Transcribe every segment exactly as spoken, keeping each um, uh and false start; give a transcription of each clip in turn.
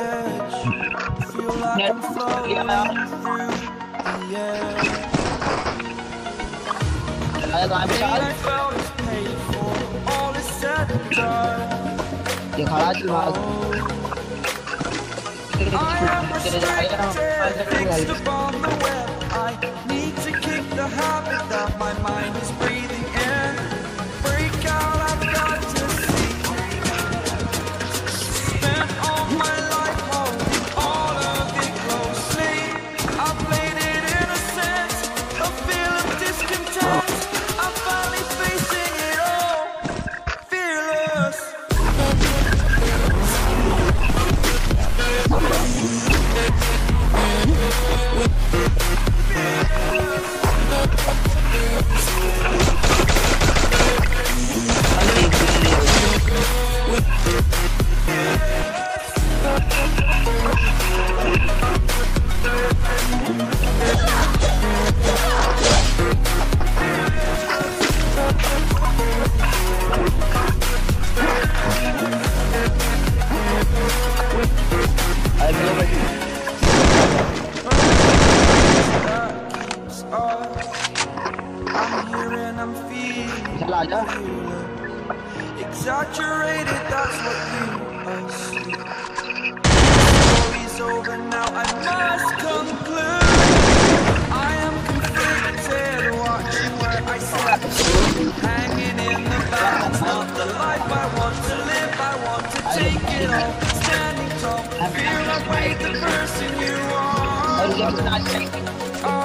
edge. Feel like I'm floating through the air. I found is paid for, all is said and done. I have a stranger fixed upon the web. I need to kick the habit that my mind is breathing in. Break out, I've got to see. Spent all my life holding all of it closely. I've played it in a sense, a feel of discontent. I'm finally facing it all, fearless. Exaggerated, that's what you assume. Story's over now, I must conclude. I am conflicted, watching where I step. Hanging in the balance, not the life I want to live. I want to take it all, standing tall. Feel like way the person you are. Oh,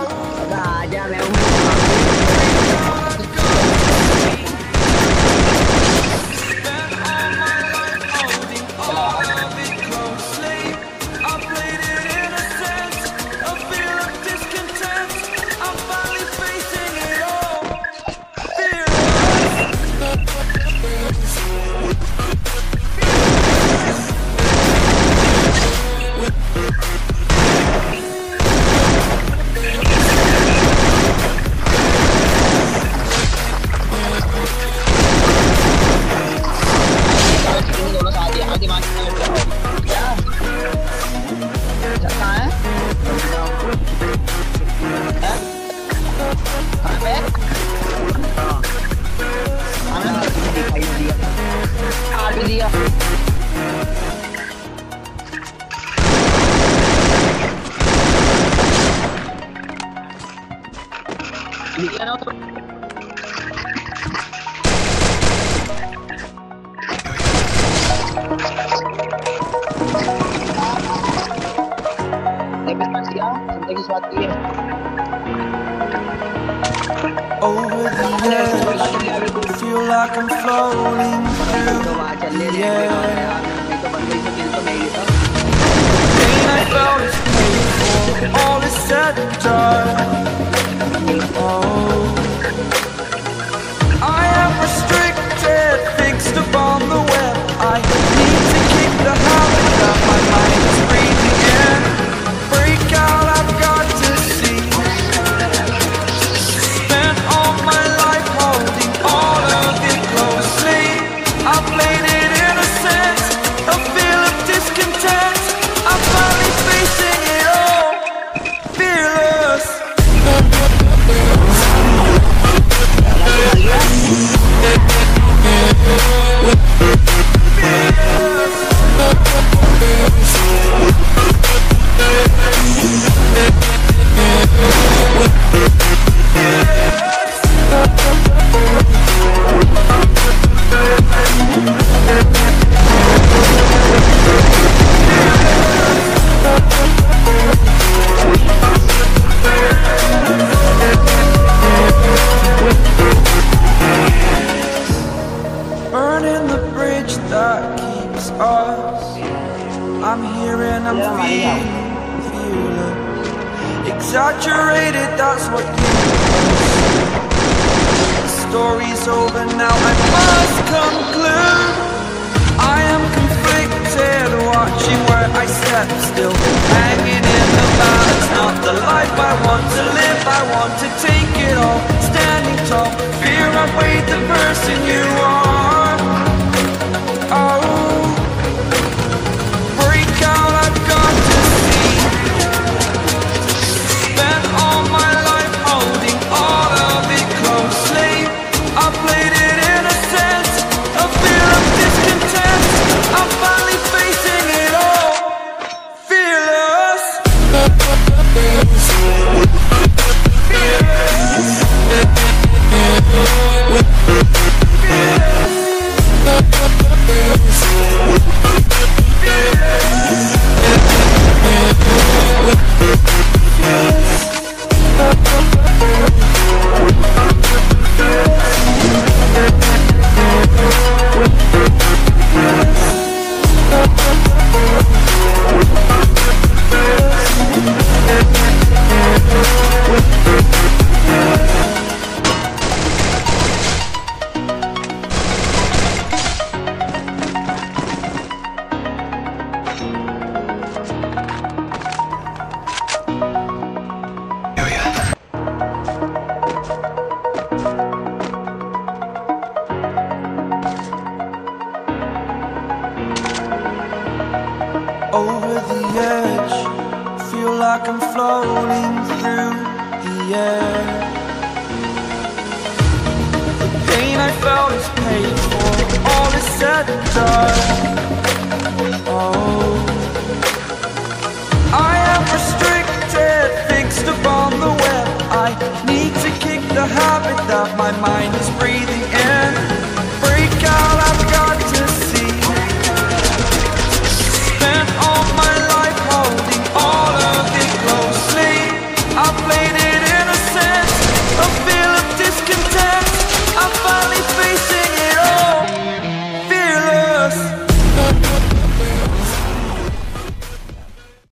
yeah, I the edge, feel like I'm floating through the air. The pain I felt is paid for, all is said and done. Oh, I am restricted, fixed upon the web. I need to kick the habit that my mind is breathing in.